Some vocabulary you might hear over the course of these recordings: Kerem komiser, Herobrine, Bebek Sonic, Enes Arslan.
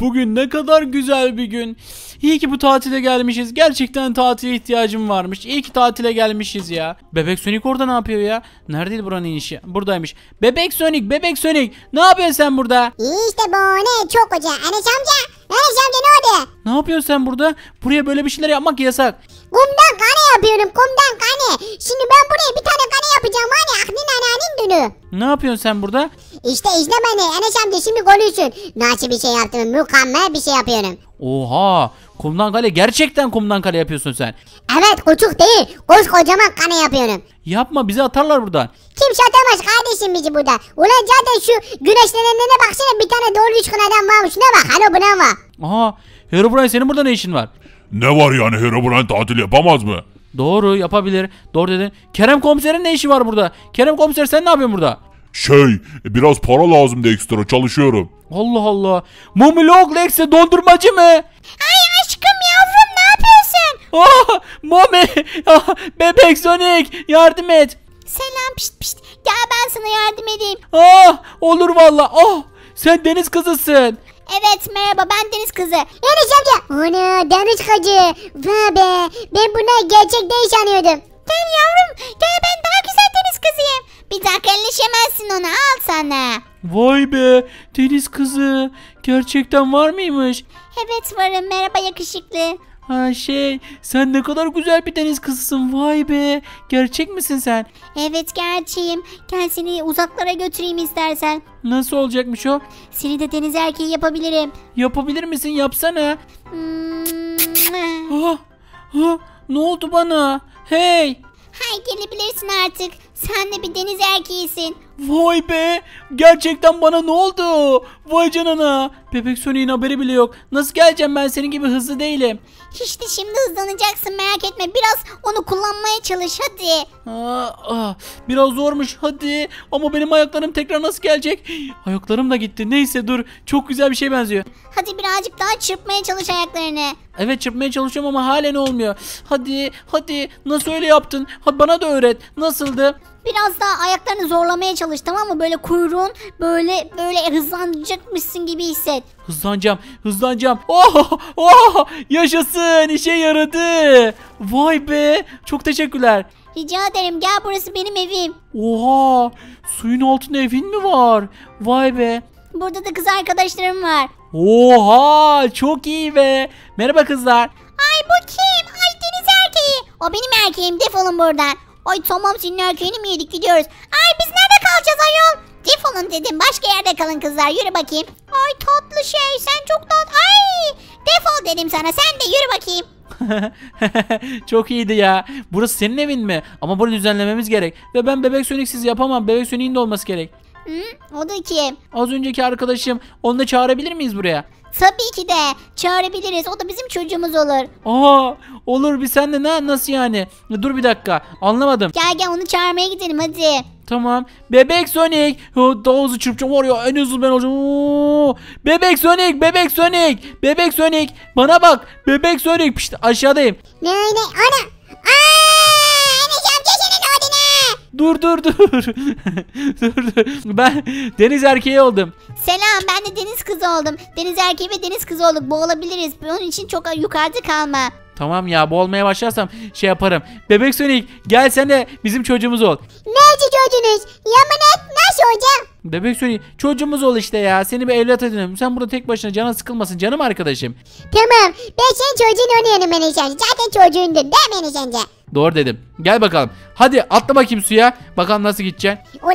Bugün ne kadar güzel bir gün. İyi ki bu tatile gelmişiz. Gerçekten tatile ihtiyacım varmış. İyi ki tatile gelmişiz ya. Bebek Sonic orada ne yapıyor ya? Neredeydi buranın inişi? Buradaymış. Bebek Sonic, Bebek Sonic. Ne yapıyorsun sen burada? İyi işte bu ne çok hoca. Enes amca. Enes amca ne oldu? Ne yapıyorsun sen burada? Buraya böyle bir şeyler yapmak yasak. Kumdan kane yapıyorum. Kumdan kane. Şimdi ben buraya bir tane kane yapacağım. Hani aklın annenin dünü. Ne yapıyorsun sen burada? İşte izle beni Enes amca şimdi konuşsun. Nasıl bir şey yaptım? Mükemmel bir şey yapıyorum. Oha! Kumdan kale, gerçekten kumdan kale yapıyorsun sen. Evet, küçük değil. Koskocaman kale yapıyorum. Yapma, bizi atarlar buradan. Kimse atamaz kardeşim bizi burada. Ulan zaten şu güneşlenenlere baksana, bir tane doğru düşkün adam varmış. Şuna bak, hala buna var. Aha, Herobrine senin burada ne işin var? Ne var yani, Herobrine tatil yapamaz mı? Doğru, yapabilir. Doğru dedin. Kerem komiserin ne işi var burada? Kerem komiser sen ne yapıyorsun burada? Biraz para lazımdı ekstra, çalışıyorum. Allah Allah. Mumilok Lex'e dondurmacı mı? Ay aşkım yavrum ne yapıyorsun? Oh, Mumi. Bebek Sonic yardım et. Selam pişt pişt. Gel ben sana yardım edeyim. Ah, olur valla. Oh, sen deniz kızısın. Evet merhaba, ben deniz kızı. Deniz amca. Ana deniz kızı. Vay be, ben bunu gerçekten sanıyordum. Gel yavrum gel, ben daha güzel deniz kızıyım. Bir dakika elleşemezsin onu, al sana. Vay be, deniz kızı gerçekten var mıymış? Evet varım, merhaba yakışıklı. Ha sen ne kadar güzel bir deniz kızısın, vay be. Gerçek misin sen? Evet gerçeğim, gel seni uzaklara götüreyim istersen. Nasıl olacakmış o? Seni de deniz erkeği yapabilirim. Yapabilir misin, yapsana. Ne oldu bana? Hey. Hay gelebilirsin artık. Sen de bir deniz erkeğisin. Vay be. Gerçekten bana ne oldu? Vay canına. Bebek Sonic'in haberi bile yok. Nasıl geleceğim, ben senin gibi hızlı değilim. Hiç de şimdi hızlanacaksın, merak etme. Biraz onu kullanmaya çalış hadi. Biraz zormuş hadi. Ama benim ayaklarım tekrar nasıl gelecek? Ayaklarım da gitti. Neyse dur. Çok güzel bir şey benziyor. Hadi birazcık daha çırpmaya çalış ayaklarını. Evet çırpmaya çalışıyorum ama halen olmuyor. Hadi hadi. Nasıl öyle yaptın? Hadi bana da öğret. Nasıldı? Biraz daha ayaklarını zorlamaya çalış, tamam mı? Böyle kuyruğun böyle hızlanacakmışsın gibi hisset. Hızlanacağım. Oh yaşasın, işe yaradı. Vay be, çok teşekkürler. Rica ederim, gel burası benim evim. Oha, suyun altında evin mi var? Vay be. Burada da kız arkadaşlarım var. Oha, çok iyi be. Merhaba kızlar. Ay bu kim? Ay deniz erkeği. O benim erkeğim, defolun buradan. Ay tamam, senin erkeğini mi yedik, gidiyoruz. Ay biz nerede kalacağız ayol? Defolun dedim, başka yerde kalın kızlar, yürü bakayım. Ay tatlı şey, sen çok tatlı. Ay defol dedim sana, sen de yürü bakayım. Çok iyiydi ya. Burası senin evin mi? Ama bunu düzenlememiz gerek. Ve ben Bebek Sonic'siz yapamam, Bebek Sonic'in de olması gerek. O da kim? Az önceki arkadaşım, onu da çağırabilir miyiz buraya? Tabii ki de çağırabiliriz. O da bizim çocuğumuz olur. Aa, olur bir sen de ne? Nasıl yani? Dur bir dakika. Anlamadım. Gel onu çağırmaya gidelim hadi. Tamam. Bebek Sonic. Daha hızlı çırpacağım var ya. En hızlı ben olacağım. Oo. Bebek Sonic. Bana bak. Bebek Sonic. Pişt, aşağıdayım. Ne? Ana. Dur. Dur. Ben deniz erkeği oldum. Selam, ben de deniz kızı oldum. Deniz erkeği ve deniz kızı olduk. Boğulabiliriz. Onun için çok yukarıda kalma. Tamam ya, boğulmaya başlarsam şey yaparım. Bebek Sonic gel sen de bizim çocuğumuz ol. Neyse çocuğunuz? Yaman et nasıl hocam? Bebek Sonic çocuğumuz ol işte ya. Seni bir evlat edinelim. Sen burada tek başına, canın sıkılmasın canım arkadaşım. Tamam, ben senin çocuğun oynayalım Enes. Zaten çocuğundur değil mi Enes? Doğru dedim. Gel bakalım. Hadi atla bakayım suya. Bakalım nasıl gideceksin. Ula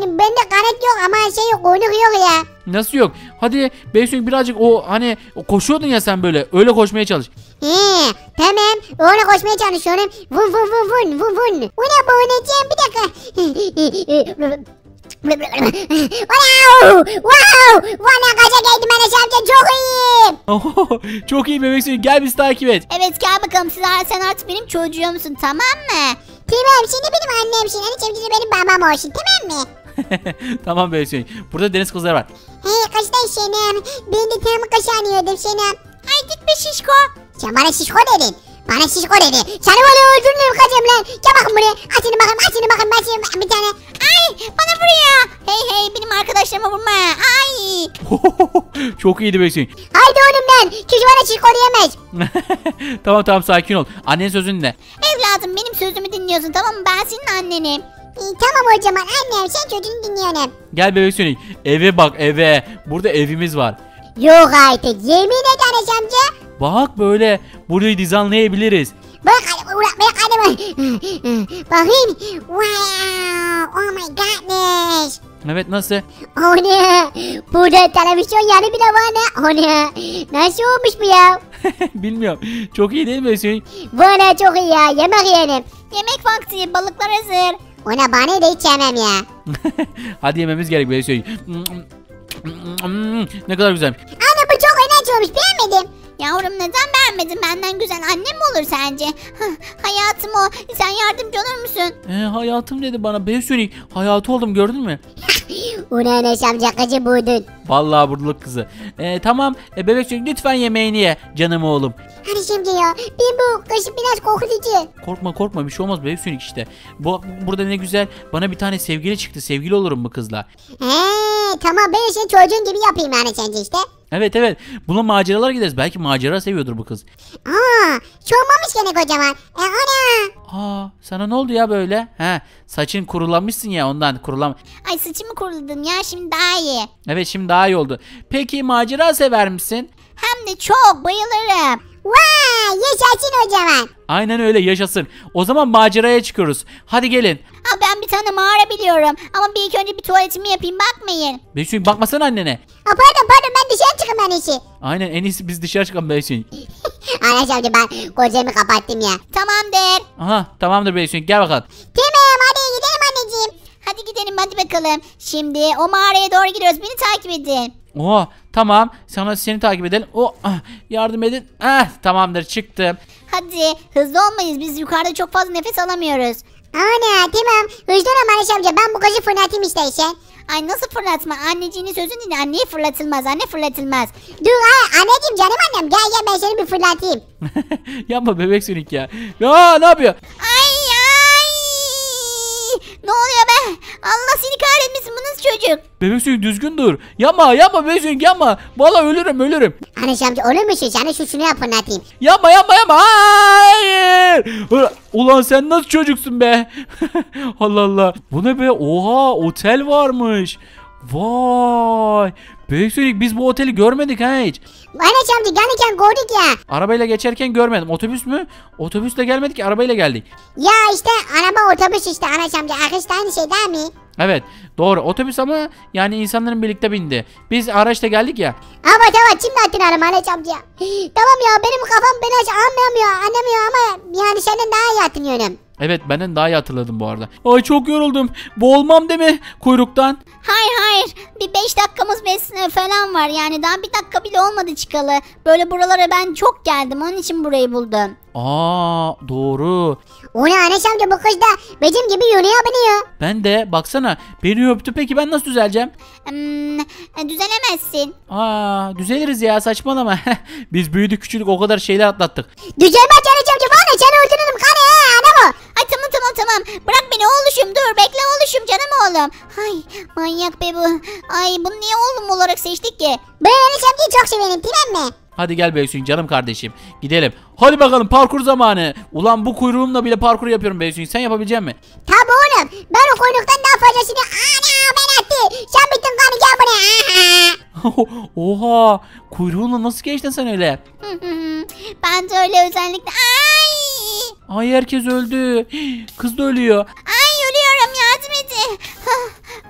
bende kanat yok ama kuyruk yok ya. Nasıl yok? Hadi Beysun birazcık koşuyordun ya sen böyle. Öyle koşmaya çalış. Tamam. Öyle koşmaya çalışıyorum. Vun. Ula boğulacağım bir dakika. Wow, kaça geldim Enes amca, çok iyiyim. Çok iyi Bebek Sonic, gel bizi takip et. Evet gel bakalım, sen artık benim çocuğumsun tamam mı? Tamam, şimdi benim annemsin Enes amca, benim babam olsun tamam mı? Tamam Bebek Sonic, burada deniz kızları var. Hey kaçtay Şenem, ben de tam kaşanıyordum Şenem. Ay git be şişko. Sen bana şişko dedin. Bana şişko dedi. Seni böyle öldürürüm kaçayım lan. Gel bakın buraya. Açın bakın, bir tane. Ay bana buraya. Hey hey benim arkadaşlarıma vurma. Ay. Çok iyiydi Bebek Sonic. Haydi oğlum ben. Çocuğu bana çirk koruyamaz. Tamam tamam sakin ol. Annenin sözünü dinle. Evladım benim sözümü dinliyorsun tamam mı? Ben senin annenim. Tamam hocam annem sen çocuğunu dinliyorum. Gel Bebek Sonic. Eve bak eve. Burada evimiz var. Yok artık yemin ederiz amca. Bak böyle burayı dizaynlayabiliriz. Bak bakayım. Wow. Oh my goodness. Evet nasıl? O ne? Burada televizyon yeri bile var ne? O ne? Nasıl olmuş bu ya? Bilmiyorum. Çok iyi değil mi Hüseyin? Valla çok iyi ya. Yemek yiyelim. Yemek vakti. Balıklar hazır. Ona bana da hiç yemem ya. Hadi yememiz gerek böyle Hüseyin. Ne kadar güzel. Anne bu çok önemli olmuş. Beğenmedim. Yavrum neden beğenmedin? Benden güzel annem mi olur sence? Hayatım o. Sen yardımcı olur musun? Hayatım dedi bana. Ben söyleyeyim. Hayatı oldum gördün mü? Ulan Enes amca kızı buldun. Vallahi bulduk kızı. Tamam Bebek Sonic lütfen yemeğini ye canım oğlum. Enes amca ya. Benim bu kaşım biraz korkutucu. Korkma korkma bir şey olmaz Bebek Sonic işte. Burada ne güzel bana bir tane sevgili çıktı. Sevgili olurum bu kızla. Tamam ben işte çocuğun gibi yapayım yani sence işte. Evet evet. Buna maceralar gideriz. Belki macera seviyordur bu kız. Çoğmamış gene kocaman. Ana. Sana ne oldu ya böyle? He, saçın kurulamışsın ya ondan Ay saçımı kuruladım ya şimdi daha iyi. Evet şimdi daha iyi oldu. Peki macera sever misin? Hem de çok bayılırım. Vay yaşasın kocaman. Aynen öyle yaşasın. O zaman maceraya çıkıyoruz. Hadi gelin. Ben bir tane mağara biliyorum. Ama bir ilk önce bir tuvaletimi yapayım bakmayın. Bebek Sonic bakmasana annene. Pardon ben dışarı çıkayım en iyisi. Aynen en iyisi biz dışarı çıkalım Bebek Sonic. Anne amca ben kocamı kapattım ya. Tamamdır. Tamamdır Bebek Sonic gel bakalım. Tamam hadi gidelim anneciğim. Hadi gidelim hadi bakalım. Şimdi o mağaraya doğru gidiyoruz. Beni takip edin. Tamam seni takip edelim. Yardım edin. Tamamdır çıktım. Hadi hızlı olmayız biz yukarıda çok fazla nefes alamıyoruz. Ana tamam hızlı ol Maraş amca ben bu kızı fırlatayım istersen. Ay nasıl fırlatma anneciğinin sözünü dinle anneye fırlatılmaz anne fırlatılmaz. Dur anneciğim canım annem gel ben seni bir fırlatayım. Yapma Bebek Sonic ya. Ne yapıyor? Ay. Ne oluyor be? Allah seni kahretmesin bu nasıl çocuk? Bebek Sonic düzgün dur. Yapma Bebek Sonic yapma. Vallahi ölürüm. Maraş amca olur mu şu canı şunu yap fırlatayım. Yapma. Hayır. Ulan sen nasıl çocuksun be? Allah Allah. Bu ne be? Oha otel varmış. Vay. Bebek Sonic biz bu oteli görmedik ha hiç. Enes amca gelirken gördük ya. Arabayla geçerken görmedim. Otobüs mü? Otobüsle gelmedik ki arabayla geldik. Ya işte araba otobüs işte Enes amca. Araç da aynı şey değil mi? Evet doğru otobüs ama yani insanların birlikte bindi. Biz araçta geldik ya. Evet şimdi attın arama Enes amca. Tamam ya benim kafam beni anlamıyor ama yani senin daha iyi hatırlıyorum. Evet benden daha iyi hatırladım bu arada. Ay çok yoruldum. Boğulmam değil mi kuyruktan? Hayır. Bir 5 dakikamız falan var. Yani daha bir dakika bile olmadı çıkalı. Böyle buralara ben çok geldim. Onun için burayı buldum. Doğru. O ne Enes amca bu kız da benim gibi yürüyor biniyor. Ben de baksana beni öptü peki ben nasıl düzeleceğim? Düzelemezsin. Düzeliriz ya saçmalama. Biz büyüdük küçüldük o kadar şeyler atlattık. Düzelmez Enes amca bana seni öldürürüm kanı anamı. Tamam bırak beni oğluşum dur bekle oğluşum canım oğlum. Ay manyak be bu. Ay bunu niye oğlum olarak seçtik ki? Ben Enes amcayı çok severim bilen mi? Hadi gel Bebek Sonic canım kardeşim gidelim. Hadi bakalım parkur zamanı. Ulan bu kuyruğumla bile parkur yapıyorum Bebek Sonic sen yapabilecek misin? Tabii oğlum ben o kuyruktan daha fazlasını anam ben attı. Sen bittin kanı gel buraya. Oha kuyruğunla nasıl geçtin sen öyle? Ben de öyle özellikle. Ay herkes öldü. Kız da ölüyor. Ay ölüyorum yardım edin.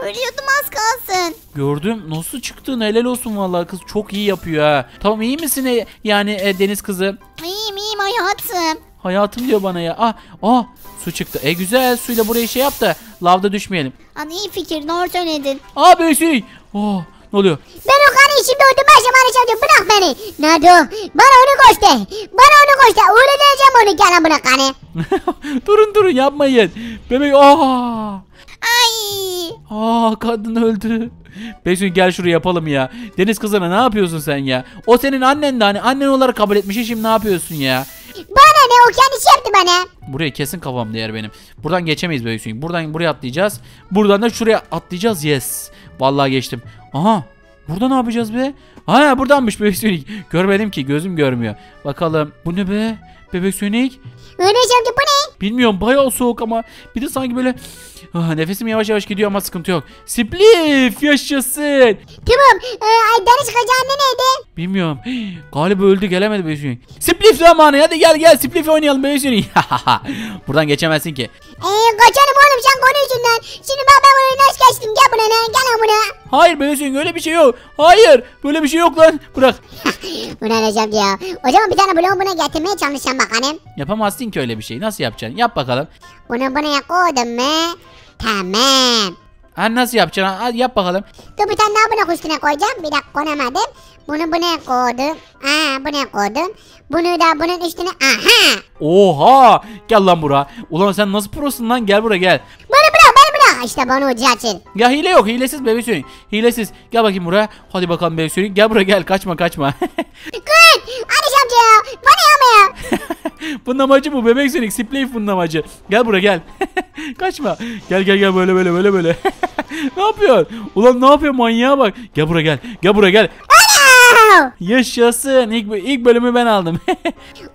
Ölüyordum az kalsın. Gördüm nasıl çıktın helal olsun vallahi kız çok iyi yapıyor ha. Tamam iyi misin yani Deniz kızı? İyiyim hayatım. Hayatım diyor bana ya. Su çıktı. Güzel suyla burayı şey yap da lavda düşmeyelim. İyi fikir doğru söyledin. Bebek Sonic. Ne oluyor? Ben o karıyı şimdi öldürmezsem anlaşacağım. Bırak beni. Nado. Bana onu koştu. Öldüreceğim onu. Gel bırak hani. Durun yapmayın. Bebek. Ay. Kadın öldü. Bebek Sonic gel şuraya yapalım ya. Deniz kızına ne yapıyorsun sen ya? O senin annen de hani annen olarak kabul etmişi şimdi ne yapıyorsun ya? Bana ne, o kendisi yaptı bana. Buraya kesin kafam değer benim. Buradan geçemeyiz Bebek Sonic. Buradan buraya atlayacağız. Buradan da şuraya atlayacağız. Yes. Vallahi geçtim. Aha. Burada ne yapacağız be? Ha, buradanmış Bebek Sonic. Görmedim ki, gözüm görmüyor. Bakalım. Bu ne be? Bebek Sonic. Öleceğim ki bu ne? Bilmiyorum, bayağı soğuk ama. Bir de sanki böyle nefesim yavaş yavaş gidiyor ama sıkıntı yok. Spliff yaşasın. Tamam. Deniz kaçan ne neydi? Bilmiyorum. Galiba öldü, gelemedi Bebek Sonic. Spliff zamanı, hadi gel gel Spliff oynayalım Bebek Sonic. Buradan geçemezsin ki. Kaçarım oğlum sen konu yüzünden. Şimdi ben bunu nasıl geçtim? Gel buna lan, gel buna. Hayır Bebek Sonic, öyle bir şey yok. Hayır, böyle bir şey yok lan. Bırak. Buna alacağım ya. O zaman bir tane bloğu buna getirmeye çalışacağım bak hanım. Yapamazsın ki öyle bir şey. Nasıl yapacaksın? Yap bakalım. Bunu buna koydum mu? Tamam. Ha, nasıl yapacaksın? Hadi yap bakalım. Dur, bir tane daha buna üstüne koyacağım. Bir dakika, konamadım. Bunu buna koydum. Aa, buna koydum. Bunu da bunun üstüne. Aha. Oha. Gel lan buraya. Ulan sen nasıl prosun lan? Gel buraya gel. Bana bırak. İşte bana ucu açın. Ya hile yok, hilesiz Bebek Sonic. Hilesiz. Gel bakayım buraya. Hadi bakalım Bebek Sonic. Gel buraya gel. Kaçma kaçma. Kıç. Hadi şamca. Bana yapma ya. Bunun amacı bu Bebek Sonic. Spliff bunun amacı. Gel buraya gel. Kaçma. Gel gel gel böyle böyle böyle böyle. Ne yapıyorsun? Ulan ne yapıyor manyağa bak. Gel buraya gel. Gel buraya gel. Yaşasın. İlk bölümü ben aldım.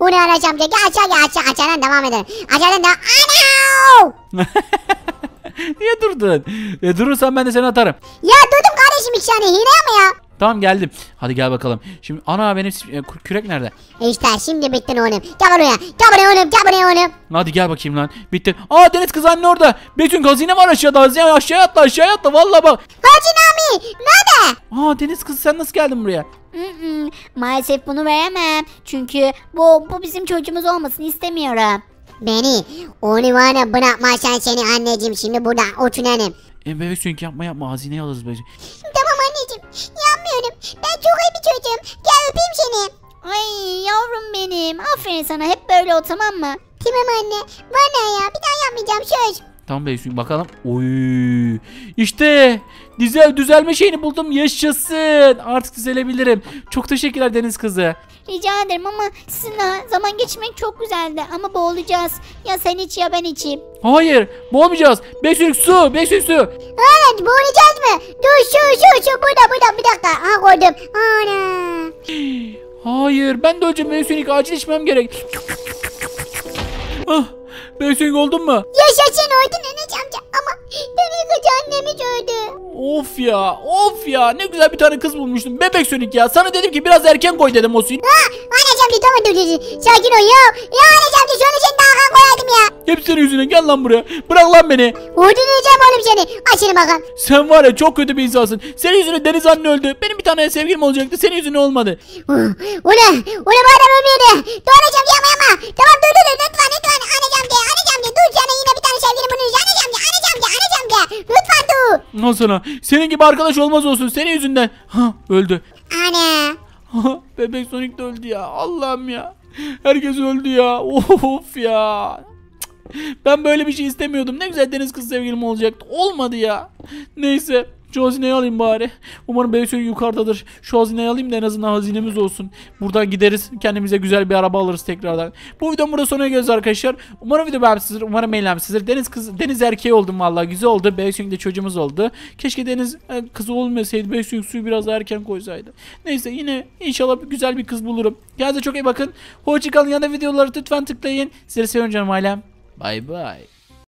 Ulan şamca. Gel aşağı. Aşağıdan devam edelim. Aşağıdan devam. Ana. Niye durdun? Durursan ben de seni atarım. Ya durdum kardeşim, hiç yani hile mi ya? Tamam geldim. Hadi gel bakalım. Şimdi ana benim kürek nerede? İşte şimdi bittin oğlum. Gel buraya. Gel buraya oğlum. Gel buraya oğlum. Hadi gel bakayım lan. Bitti. Aa, deniz kız anne orada. Bütün hazine var aşağıda. Hazine aşağıya atla aşağıya atla. Valla bak. Hacı Nami. Nerede? Aa, deniz kız sen nasıl geldin buraya? Maalesef bunu veremem. Çünkü bu bizim çocuğumuz olmasını istemiyorum. Beni onu bana bırakmazsan seni anneciğim şimdi burada oturanım. Bebek Sonic yapma hazineyi alırız bebek. Tamam anneciğim, yapmıyorum. Ben çok iyi bir çocuğum. Gel öpeyim seni. Ay yavrum benim, aferin sana, hep böyle ol tamam mı? Tamam anne, bana ya bir daha yapmayacağım söz. Tamam Bebek Sonic bakalım. Oy. İşte düzelme şeyini buldum, yaşasın. Artık düzelebilirim. Çok teşekkürler deniz kızı. Rica ederim ama sizinle zaman geçirmek çok güzeldi ama boğulacağız. Ya sen iç ya ben içeyim. Hayır, boğulmayacağız. Bebek Sonic su. Evet, boğulacağız mı? Dur şu burada bir dakika. Aha koydum. Ana. Hayır, ben de öleceğim Bebek Sonic, acil içmem gerek. Ah, Bebek Sonic oldun mu? Yaşasın oldun anneciğim amca ama beni kız annemi gördü. Of ya ne güzel bir tane kız bulmuştum Bebek Sonic ya, sana dedim ki biraz erken koy dedim o suyu. Anneciğim dur sakin ol ya. Ya anneciğim şunu şimdi daha koyardım ya. Hep senin yüzüne, gel lan buraya, bırak lan beni. Öldüreceğim oğlum seni, açın bakın. Sen var ya çok kötü bir insansın, senin yüzüne deniz anne öldü. Benim bir tane sevgilim olacaktı, senin yüzüne olmadı. O ne madem ömüyordu. Dur anneciğim yapma. Tamam dur lütfen anneciğim dur sana yine bir tane sevgilim bulunacak. Anneciğim lütfen dur. Nasıl lan? Senin gibi arkadaş olmaz olsun, senin yüzünden. Ha, öldü. Ana. Bebek Sonic de öldü ya. Allah'ım ya. Herkes öldü ya. Of ya. Ben böyle bir şey istemiyordum. Ne güzel deniz kız sevgilim olacaktı. Olmadı ya. Neyse. Şu hazineyi alayım bari. Umarım Bebek Sonic yukarıdadır. Şu hazineyi alayım da en azından hazinemiz olsun. Buradan gideriz. Kendimize güzel bir araba alırız tekrardan. Bu videonun burada sonuna geliyoruz arkadaşlar. Umarım video beğenmişsinizdir. Umarım eğlenmişsinizdir. Deniz erkeği oldum vallahi. Güzel oldu. Bebek Sonic de çocuğumuz oldu. Keşke deniz kızı olmasaydı. Bebek Sonic suyu biraz daha erken koysaydı. Neyse yine inşallah güzel bir kız bulurum. Kendinize çok iyi bakın. Hoşçakalın. Yanında videoları lütfen tıklayın. Sizleri seviyorum canım ailem. Bye bye.